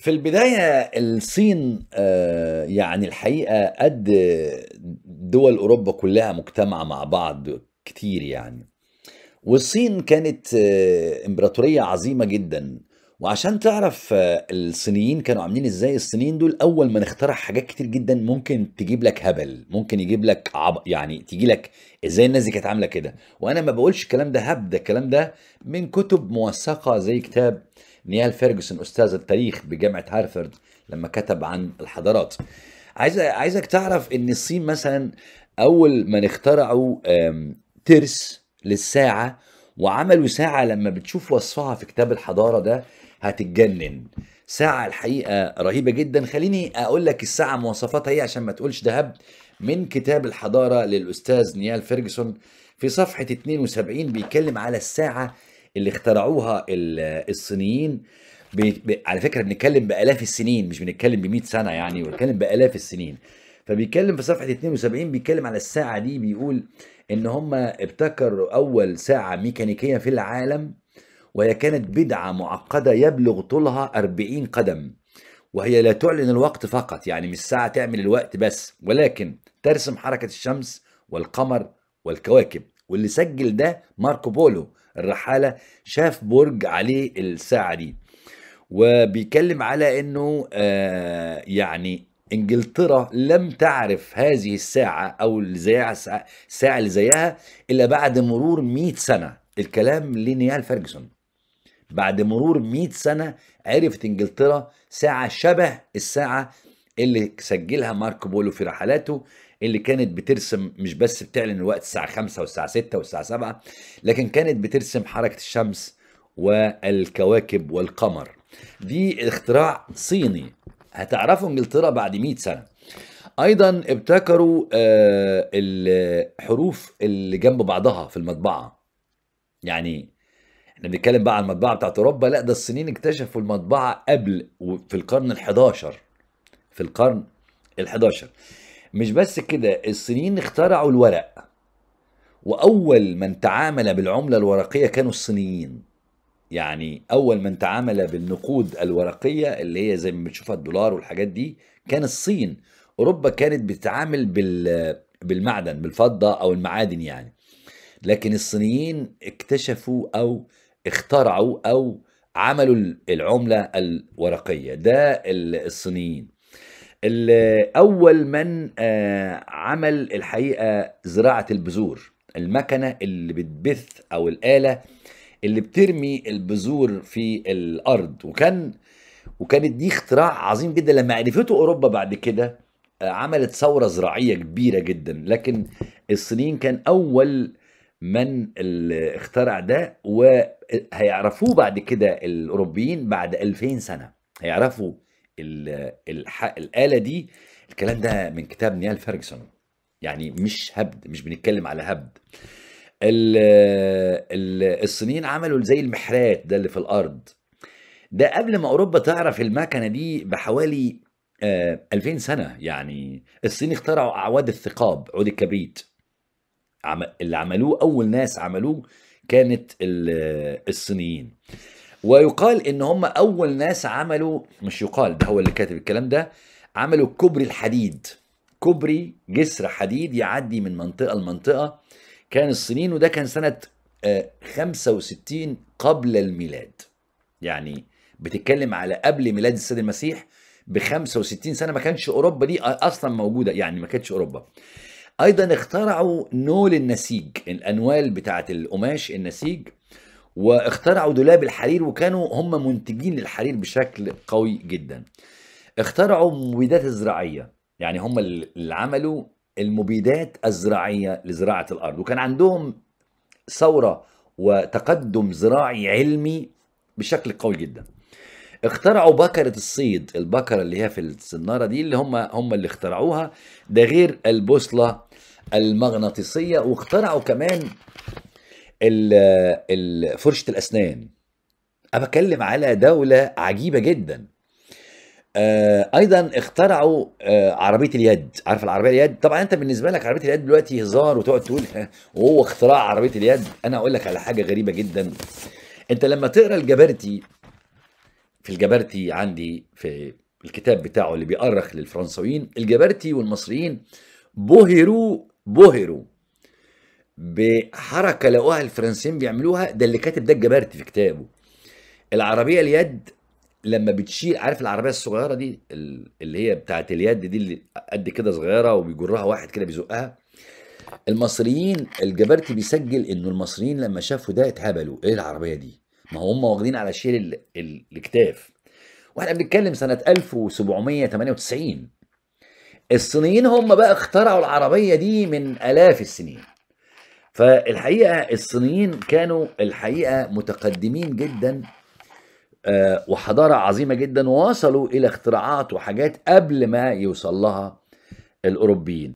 في البداية الصين يعني الحقيقة قد دول أوروبا كلها مجتمعة مع بعض كتير يعني، والصين كانت إمبراطورية عظيمة جدا. وعشان تعرف الصينيين كانوا عاملين ازاي، الصينيين دول اول ما نخترع حاجات كتير جدا ممكن تجيب لك هبل، ممكن يجيب لك يعني تيجي لك ازاي الناس دي كانت عامله كده. وانا ما بقولش الكلام ده هبد، الكلام ده من كتب موثقه زي كتاب نيال فيرجسون استاذ التاريخ بجامعه هارفارد لما كتب عن الحضارات. عايزك تعرف ان الصين مثلا اول ما نخترعوا ترس للساعه، وعملوا ساعه لما بتشوف وصفها في كتاب الحضاره ده هتتجنن، ساعة الحقيقة رهيبة جدا. خليني اقول لك الساعة مواصفاتها ايه عشان ما تقولش ده هبد، من كتاب الحضارة للأستاذ نيال فيرجسون في صفحة 72 بيتكلم على الساعة اللي اخترعوها الصينيين. على فكرة بنتكلم بآلاف السنين، مش بنتكلم ب100 سنة يعني، بنتكلم بآلاف السنين. فبيتكلم في صفحة 72 بيتكلم على الساعة دي، بيقول ان هم ابتكروا اول ساعة ميكانيكية في العالم، وهي كانت بدعة معقدة يبلغ طولها 40 قدم، وهي لا تعلن الوقت فقط، يعني مش ساعة تعمل الوقت بس، ولكن ترسم حركة الشمس والقمر والكواكب. واللي سجل ده ماركو بولو الرحالة، شاف برج عليه الساعة دي. وبيتكلم على انه يعني انجلترا لم تعرف هذه الساعة او الساعة اللي زيها الا بعد مرور 100 سنة. الكلام لنيال فيرجسون. بعد مرور 100 سنة عرفت انجلترا ساعة شبه الساعة اللي سجلها ماركو بولو في رحلاته، اللي كانت بترسم مش بس بتعلن الوقت الساعة 5 والساعة 6 والساعة 7، لكن كانت بترسم حركة الشمس والكواكب والقمر. دي اختراع صيني هتعرفه انجلترا بعد 100 سنة. ايضا ابتكروا الحروف اللي جنب بعضها في المطبعة. يعني احنا بنتكلم بقى عن المطبعه بتاعت اوروبا، لا ده الصينيين اكتشفوا المطبعه قبل، في القرن ال11، في القرن ال11. مش بس كده، الصينيين اخترعوا الورق، واول من تعامل بالعمله الورقيه كانوا الصينيين. يعني اول من تعامل بالنقود الورقيه اللي هي زي ما بتشوفها الدولار والحاجات دي كان الصين. اوروبا كانت بتتعامل بالمعدن، بالفضه او المعادن يعني، لكن الصينيين اكتشفوا او اخترعوا او عملوا العملة الورقية. ده الصينيين. اول من عمل الحقيقة زراعة البذور، المكنة اللي بتبث او الآلة اللي بترمي البذور في الارض، وكانت دي اختراع عظيم جدا. لما عرفته اوروبا بعد كده عملت ثورة زراعية كبيرة جدا، لكن الصينيين كان اول من اللي اخترع ده، وهيعرفوه بعد كده الاوروبيين بعد 2000 سنه هيعرفوا الآلة دي. الكلام ده من كتاب نيال فيرجسون، يعني مش هبد، مش بنتكلم على هبد. الصينيين عملوا زي المحرات ده اللي في الارض، ده قبل ما اوروبا تعرف المكنه دي بحوالي 2000 سنه. يعني الصين اخترعوا اعواد الثقاب، عود الكبريت، اللي عملوه اول ناس عملوه كانت الصينيين. ويقال ان هم اول ناس عملوا، مش يقال ده هو اللي كاتب الكلام ده، عملوا كوبري الحديد، كوبري جسر حديد يعدي من منطقه لمنطقه، كان الصينيين. وده كان سنه 65 قبل الميلاد، يعني بتتكلم على قبل ميلاد السيد المسيح ب 65 سنه. ما كانش اوروبا دي اصلا موجوده، يعني ما كانتش اوروبا. ايضا اخترعوا نول النسيج، الانوال بتاعه القماش النسيج، واخترعوا دولاب الحرير، وكانوا هم منتجين للحرير بشكل قوي جدا. اخترعوا مبيدات الزراعيه، يعني هم اللي عملوا المبيدات الزراعيه لزراعه الارض، وكان عندهم ثوره وتقدم زراعي علمي بشكل قوي جدا. اخترعوا بكرة الصيد، البكرة اللي هي في السنارة دي اللي هم اللي اخترعوها، ده غير البوصلة المغناطيسية. واخترعوا كمان فرشة الأسنان. أنا بتكلم على دولة عجيبة جدا. أيضا اخترعوا عربية اليد. عارف العربية اليد؟ طبعا أنت بالنسبة لك عربية اليد دلوقتي هزار، وتقعد تقول وهو اختراع عربية اليد. أنا أقول لك على حاجة غريبة جدا. أنت لما تقرأ الجبرتي في الجبرتي عندي في الكتاب بتاعه اللي بيأرخ للفرنسويين، الجبرتي والمصريين بهروا بحركة لقوها الفرنسيين بيعملوها. ده اللي كاتب ده الجبرتي في كتابه. العربية اليد لما بتشيل، عارف العربية الصغيرة دي اللي هي بتاعت اليد دي اللي قد كده صغيرة وبيجرها واحد كده بيزقها، المصريين الجبرتي بيسجل انه المصريين لما شافوا ده اتهبلوا، ايه العربية دي؟ ما هم واخدين على شيل الاكتاف. واحنا بنتكلم سنة 1798. الصينيين هم بقى اخترعوا العربية دي من آلاف السنين. فالحقيقة الصينيين كانوا الحقيقة متقدمين جدا وحضارة عظيمة جدا، ووصلوا إلى اختراعات وحاجات قبل ما يوصل لها الأوروبيين.